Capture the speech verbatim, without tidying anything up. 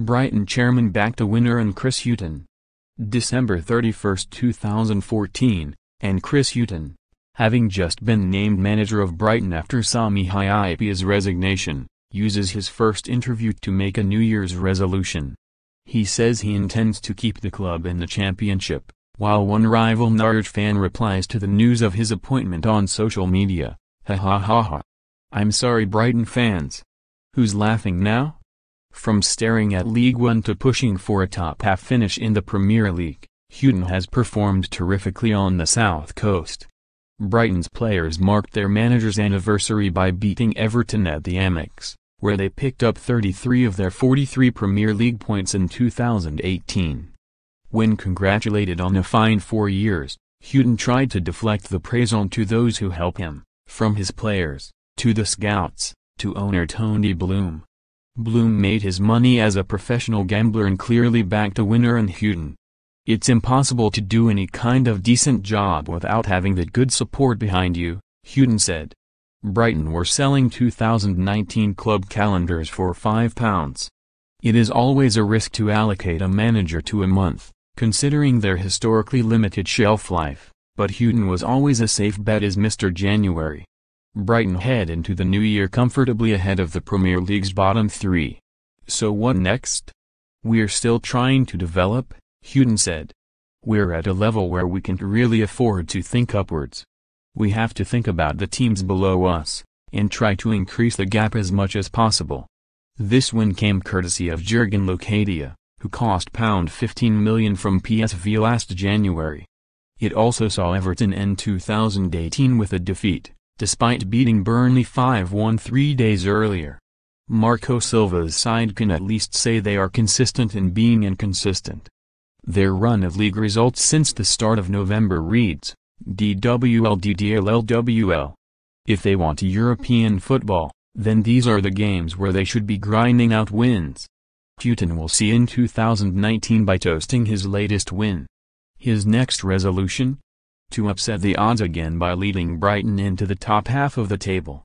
Brighton chairman backed a winner in Chris Hughton. December thirty-first two thousand fourteen, and Chris Hughton, having just been named manager of Brighton after Sami Hyypiä's resignation, uses his first interview to make a New Year's resolution. He says he intends to keep the club in the Championship, while one rival Norwich fan replies to the news of his appointment on social media, "Ha ha ha ha. I'm sorry Brighton fans. Who's laughing now?" From staring at League One to pushing for a top-half finish in the Premier League, Hughton has performed terrifically on the South Coast. Brighton's players marked their manager's anniversary by beating Everton at the Amex, where they picked up thirty-three of their forty-three Premier League points in two thousand eighteen. When congratulated on a fine four years, Hughton tried to deflect the praise onto those who help him, from his players, to the scouts, to owner Tony Bloom. Bloom made his money as a professional gambler and clearly backed a winner in Hughton. "It's impossible to do any kind of decent job without having that good support behind you," Hughton said. Brighton were selling two thousand nineteen club calendars for five pounds. "It is always a risk to allocate a manager to a month, considering their historically limited shelf life, but Hughton was always a safe bet as Mister January." Brighton head into the new year comfortably ahead of the Premier League's bottom three. "So what next? We're still trying to develop," Hughton said. "We're at a level where we can't really afford to think upwards. We have to think about the teams below us, and try to increase the gap as much as possible." This win came courtesy of Jurgen Locadia, who cost fifteen million pounds from P S V last January. It also saw Everton end two thousand eighteen with a defeat, despite beating Burnley five one three days earlier. Marco Silva's side can at least say they are consistent in being inconsistent. Their run of league results since the start of November reads, D W L D D L L W L. If they want European football, then these are the games where they should be grinding out wins. Hughton will see in two thousand nineteen by toasting his latest win. His next resolution? To upset the odds again by leading Brighton into the top half of the table.